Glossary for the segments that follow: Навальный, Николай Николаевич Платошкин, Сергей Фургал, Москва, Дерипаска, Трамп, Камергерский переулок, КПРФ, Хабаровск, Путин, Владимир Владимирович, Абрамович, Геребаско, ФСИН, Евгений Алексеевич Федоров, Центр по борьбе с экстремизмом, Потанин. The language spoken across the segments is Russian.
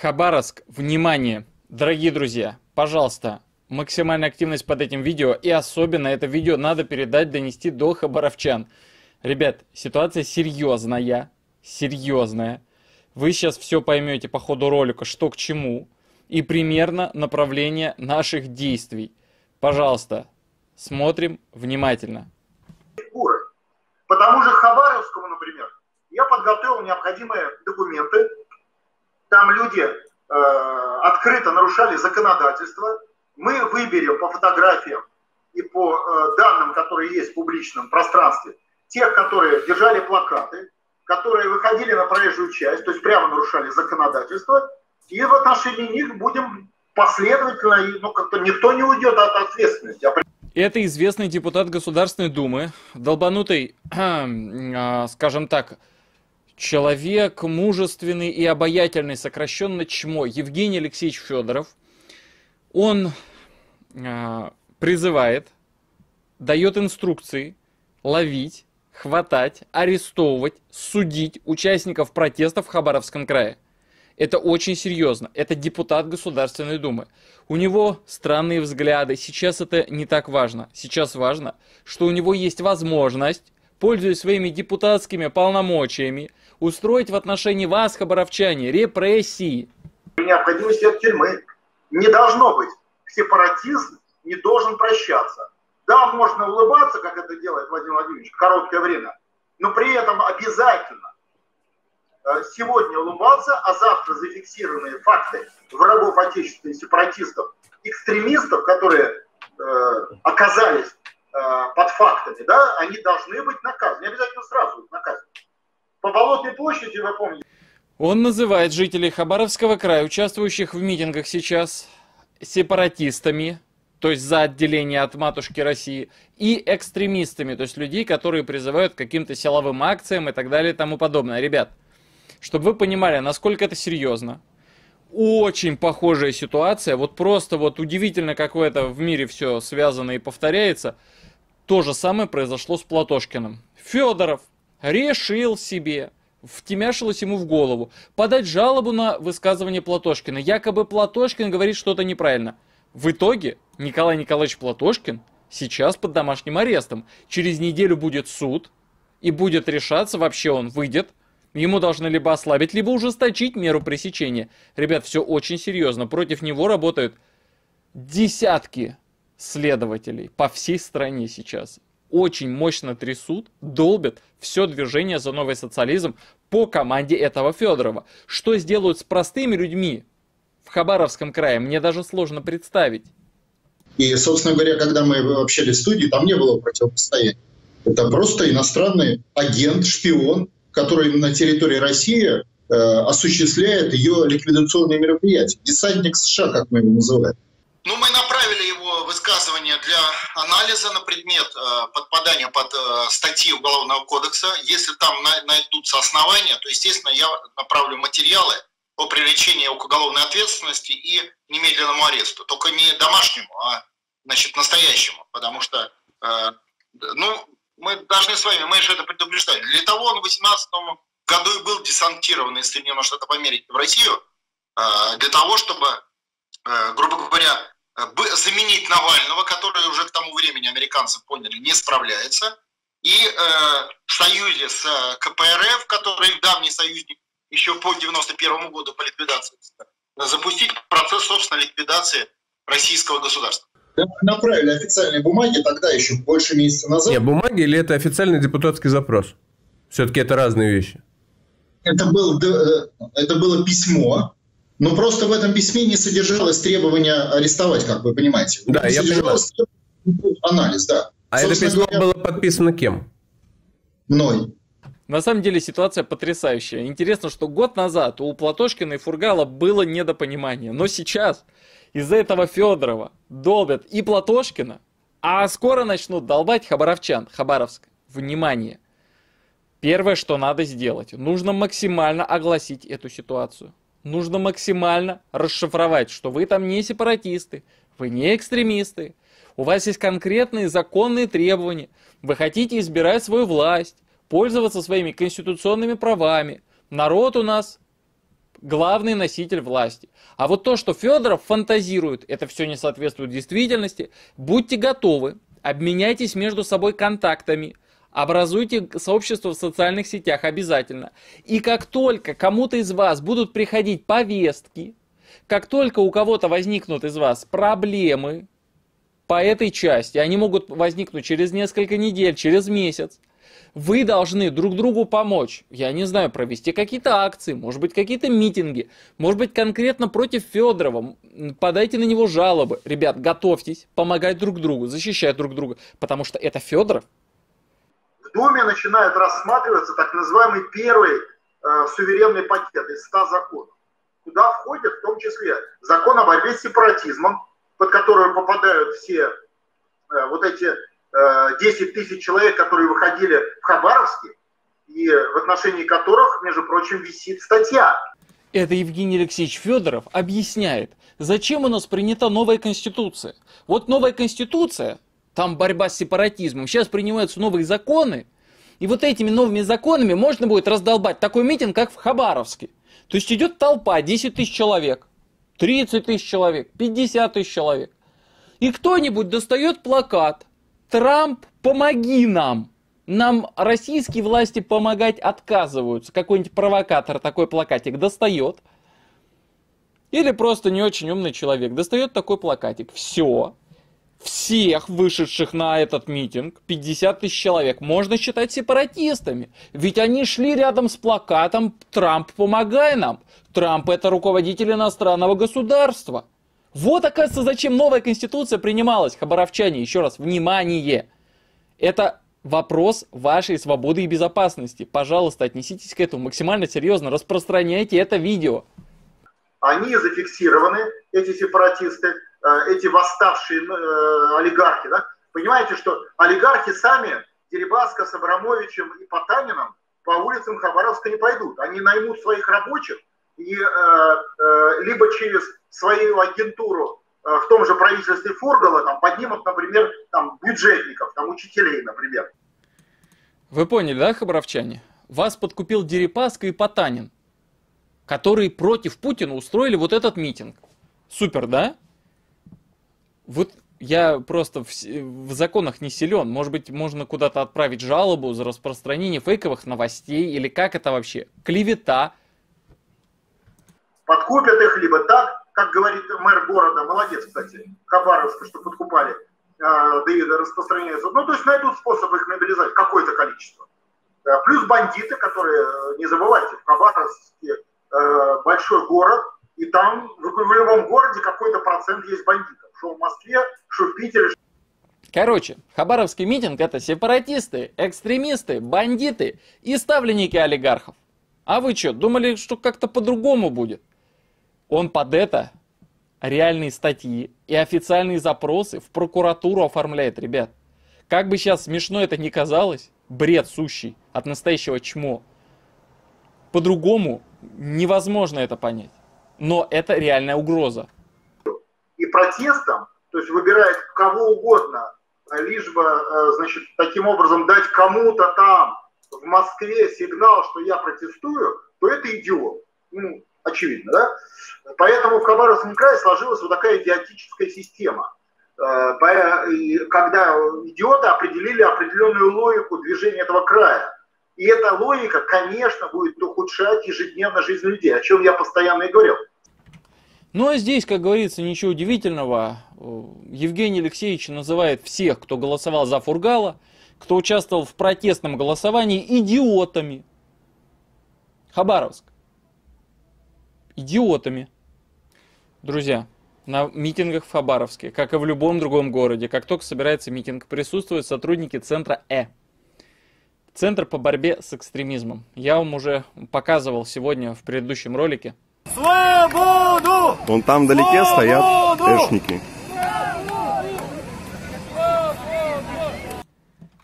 Хабаровск, внимание, дорогие друзья, пожалуйста, максимальная активность под этим видео, и особенно это видео надо передать, донести до хабаровчан. Ребят, ситуация серьезная, серьезная. Вы сейчас все поймете по ходу ролика, что к чему, и примерно направление наших действий. Пожалуйста, смотрим внимательно. По тому же Хабаровскому, например, я подготовил необходимые документы. Там люди открыто нарушали законодательство. Мы выберем по фотографиям и по данным, которые есть в публичном пространстве, тех, которые держали плакаты, которые выходили на проезжую часть, то есть прямо нарушали законодательство, и в отношении них будем последовательно, ну, как-то никто не уйдет от ответственности. Это известный депутат Государственной Думы, долбанутый, скажем так, человек мужественный и обаятельный, сокращенно ЧМО, Евгений Алексеевич Федоров. Он призывает, дает инструкции ловить, хватать, арестовывать, судить участников протестов в Хабаровском крае. Это очень серьезно. Это депутат Государственной Думы. У него странные взгляды. Сейчас это не так важно. Сейчас важно, что у него есть возможность, пользуясь своими депутатскими полномочиями, устроить в отношении вас, хабаровчане, репрессии. Необходимость от тюрьмы не должно быть. Сепаратизм не должен прощаться. Да, можно улыбаться, как это делает Владимир Владимирович, короткое время, но при этом обязательно сегодня улыбаться, а завтра зафиксированные факты врагов отечественных, сепаратистов, экстремистов, которые оказались под фактами, да, они должны быть наказаны. Не обязательно сразу их наказывать. По Болотной площади, вы помните. Он называет жителей Хабаровского края, участвующих в митингах сейчас, сепаратистами, то есть за отделение от матушки России, и экстремистами, то есть людей, которые призывают к каким-то силовым акциям и так далее и тому подобное. Ребят, чтобы вы понимали, насколько это серьезно. Очень похожая ситуация, вот просто вот удивительно, как это в мире все связано и повторяется. То же самое произошло с Платошкиным. Федоров решил себе, втемяшилось ему в голову, подать жалобу на высказывание Платошкина. Якобы Платошкин говорит что-то неправильно. В итоге Николай Николаевич Платошкин сейчас под домашним арестом. Через неделю будет суд и будет решаться, вообще он выйдет. Ему должны либо ослабить, либо ужесточить меру пресечения. Ребят, все очень серьезно. Против него работают десятки следователей по всей стране сейчас. Очень мощно трясут, долбят все движение за новый социализм по команде этого Федорова. Что сделают с простыми людьми в Хабаровском крае, мне даже сложно представить. И, собственно говоря, когда мы общались в студии, там не было противопостояния. Это просто иностранный агент, шпион, который на территории России осуществляет ее ликвидационные мероприятия. Десантник США, как мы его называем. Ну, мы направили его высказывание для анализа на предмет подпадания под статьи Уголовного кодекса. Если там найдутся основания, то, естественно, я направлю материалы о привлечении к уголовной ответственности и немедленному аресту. Только не домашнему, а, значит, настоящему. Потому что, ну... Мы должны с вами, мы же это предупреждали. Для того он в 2018 году и был десантирован из Соединенных Штатов Америки в Россию, для того, чтобы, грубо говоря, заменить Навального, который уже к тому времени, американцы поняли, не справляется, и в союзе с КПРФ, который давний союзник еще по 1991 году по ликвидации, запустить процесс собственной ликвидации российского государства. Направили официальные бумаги тогда, еще больше месяца назад. Нет, бумаги или это официальный депутатский запрос? Все-таки это разные вещи. Это было письмо, но просто в этом письме не содержалось требования арестовать, как вы понимаете. Да, я понимаю. Анализ, да. А собственно, это письмо было подписано кем? Мной. На самом деле ситуация потрясающая. Интересно, что год назад у Платошкина и Фургала было недопонимание, но сейчас... Из-за этого Федорова долбят и Платошкина, а скоро начнут долбать хабаровчан. Хабаровск, внимание! Первое, что надо сделать, нужно максимально огласить эту ситуацию. Нужно максимально расшифровать, что вы там не сепаратисты, вы не экстремисты. У вас есть конкретные законные требования. Вы хотите избирать свою власть, пользоваться своими конституционными правами. Народ у нас... главный носитель власти. А вот то, что Федоров фантазирует, это все не соответствует действительности. Будьте готовы, обменяйтесь между собой контактами, образуйте сообщество в социальных сетях обязательно. И как только кому-то из вас будут приходить повестки, как только у кого-то возникнут из вас проблемы по этой части, они могут возникнуть через несколько недель, через месяц, вы должны друг другу помочь, я не знаю, провести какие-то акции, может быть, какие-то митинги, может быть, конкретно против Федорова, подайте на него жалобы. Ребят, готовьтесь помогать друг другу, защищать друг друга, потому что это Федоров. В Думе начинает рассматриваться так называемый первый суверенный пакет из 100 законов, куда входит в том числе закон о борьбе с сепаратизмом, под который попадают все вот эти 10 тысяч человек, которые выходили в Хабаровске, и в отношении которых, между прочим, висит статья. Это Евгений Алексеевич Федоров объясняет, зачем у нас принята новая конституция. Вот новая конституция, там борьба с сепаратизмом, сейчас принимаются новые законы, и вот этими новыми законами можно будет раздолбать такой митинг, как в Хабаровске. То есть идет толпа, 10 тысяч человек, 30 тысяч человек, 50 тысяч человек. И кто-нибудь достает плакат: «Трамп, помоги нам! Нам российские власти помогать отказываются». Какой-нибудь провокатор такой плакатик достает. Или просто не очень умный человек достает такой плакатик. Все. Всех вышедших на этот митинг, 50 тысяч человек, можно считать сепаратистами. Ведь они шли рядом с плакатом «Трамп, помогай нам». Трамп – это руководитель иностранного государства. Вот, оказывается, зачем новая конституция принималась, хабаровчане, еще раз, внимание! Это вопрос вашей свободы и безопасности. Пожалуйста, отнеситесь к этому максимально серьезно, распространяйте это видео. Они зафиксированы, эти сепаратисты, эти восставшие олигархи, да? Понимаете, что олигархи сами, Геребаско с Абрамовичем и Потанином, по улицам Хабаровска не пойдут. Они наймут своих рабочих, и либо через свою агентуру в том же правительстве Фургала там поднимут, например, там, бюджетников, там, учителей, например. Вы поняли, да, хабаровчане? Вас подкупил Дерипаска и Потанин, которые против Путина устроили вот этот митинг. Супер, да? Вот я просто в законах не силен. Может быть, можно куда-то отправить жалобу за распространение фейковых новостей, или как это вообще? Клевета. Подкупят их либо так, как говорит мэр города, молодец, кстати, Хабаровска, что подкупали, да и распространяются. Ну, то есть найдут способ их мобилизовать, какое-то количество. Плюс бандиты, которые, не забывайте, в Хабаровске большой город, и там в любом городе какой-то процент есть бандитов. Что в Москве, что в Питере. Короче, хабаровский митинг — это сепаратисты, экстремисты, бандиты и ставленники олигархов. А вы что, думали, что как-то по-другому будет? Он под это реальные статьи и официальные запросы в прокуратуру оформляет, ребят. Как бы сейчас смешно это ни казалось, бред сущий от настоящего чмо. По-другому невозможно это понять. Но это реальная угроза. И протестом, то есть выбирает кого угодно, лишь бы, значит, таким образом дать кому-то там в Москве сигнал, что я протестую, то это идиот. Ну, очевидно, да? Поэтому в Хабаровском крае сложилась вот такая идиотическая система. Когда идиоты определили определенную логику движения этого края. И эта логика, конечно, будет ухудшать ежедневно жизнь людей, о чем я постоянно и говорил. Ну а здесь, как говорится, ничего удивительного. Евгений Алексеевич называет всех, кто голосовал за Фургала, кто участвовал в протестном голосовании, идиотами. Хабаровск. Идиотами. Друзья, на митингах в Хабаровске, как и в любом другом городе, как только собирается митинг, присутствуют сотрудники центра Центр по борьбе с экстремизмом. Я вам уже показывал сегодня в предыдущем ролике. Свободу! Вон там вдалеке стоят эшники.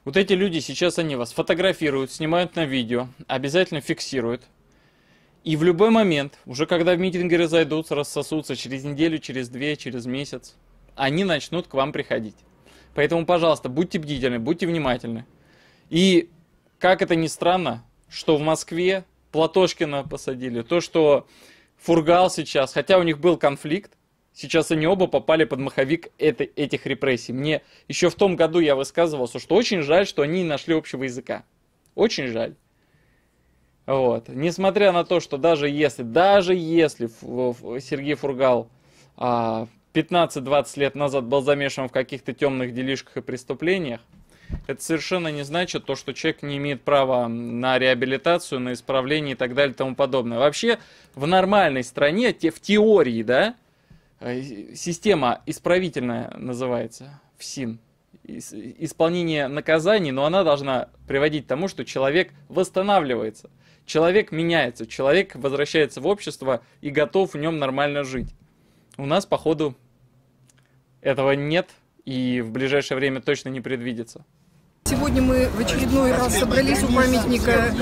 Вот эти люди сейчас, они вас фотографируют, снимают на видео, обязательно фиксируют. И в любой момент, уже когда митинги разойдутся, рассосутся через неделю, через две, через месяц, они начнут к вам приходить. Поэтому, пожалуйста, будьте бдительны, будьте внимательны. И, как это ни странно, что в Москве Платошкина посадили, то, что Фургал сейчас, хотя у них был конфликт, сейчас они оба попали под маховик этих репрессий. Мне еще в том году я высказывался, что очень жаль, что они не нашли общего языка. Очень жаль. Вот. Несмотря на то, что даже если Сергей Фургал 15-20 лет назад был замешан в каких-то темных делишках и преступлениях, это совершенно не значит то, что человек не имеет права на реабилитацию, на исправление и так далее и тому подобное. Вообще, в нормальной стране, в теории, да, система исправительная называется, ФСИН, исполнение наказаний, но она должна приводить к тому, что человек восстанавливается, человек меняется, человек возвращается в общество и готов в нем нормально жить. У нас, походу, этого нет. И в ближайшее время точно не предвидится. Сегодня мы в очередной раз собрались у памятника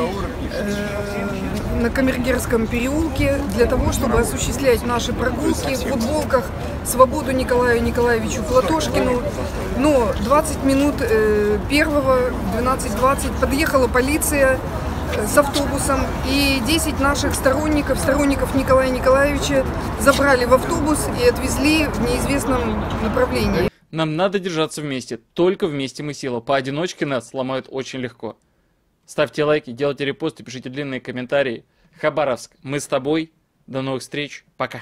на Камергерском переулке для того, чтобы осуществлять наши прогулки в футболках «Свободу Николаю Николаевичу Платошкину». Но 20 минут первого, 12:20, подъехала полиция с автобусом, и 10 наших сторонников Николая Николаевича, забрали в автобус и отвезли в неизвестном направлении. Нам надо держаться вместе. Только вместе мы сила. Поодиночке нас сломают очень легко. Ставьте лайки, делайте репосты, пишите длинные комментарии. Хабаровск, мы с тобой. До новых встреч. Пока.